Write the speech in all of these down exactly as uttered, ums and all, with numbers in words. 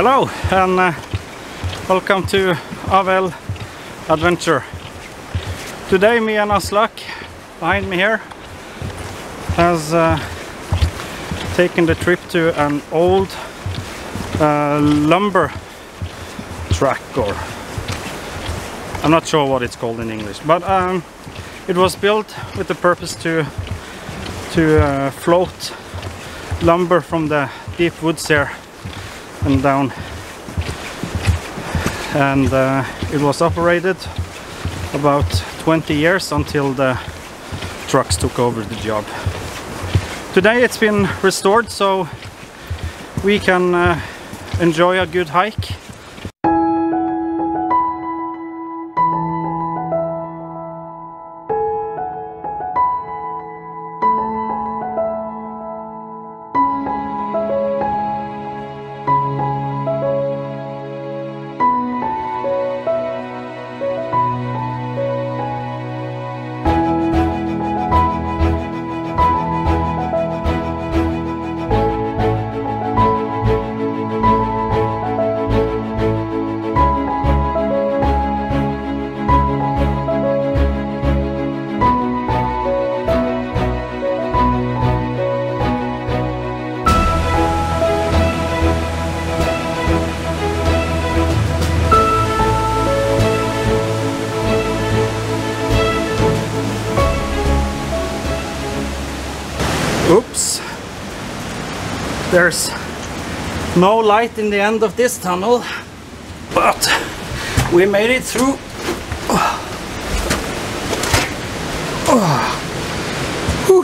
Hello and uh, welcome to A W L Adventure. Today me and Aslak behind me here has uh, taken the trip to an old uh, lumber track, or I'm not sure what it's called in English, but um, it was built with the purpose to to uh, float lumber from the deep woods here and down, and uh, it was operated about twenty years until the trucks took over the job. Today it's been restored, so we can uh, enjoy a good hike. Oops, there's no light in the end of this tunnel, but we made it through. Oh. Oh.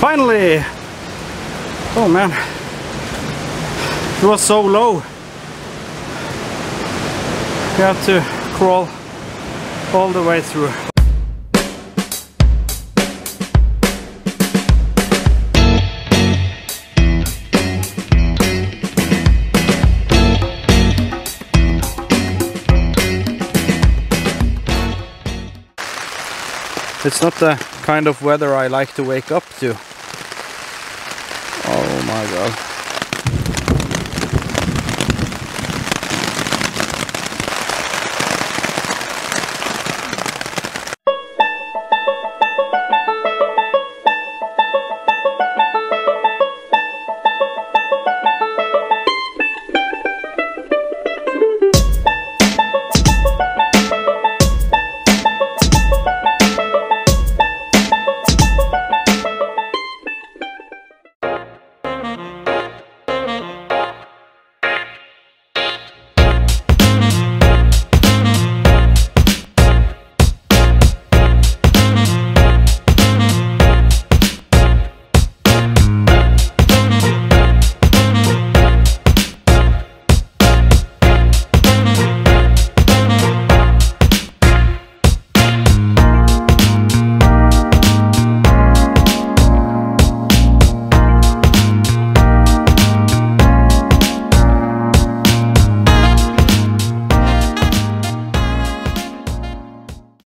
Finally! Oh man, it was so low. We had to crawl all the way through. It's not the kind of weather I like to wake up to. Oh my god.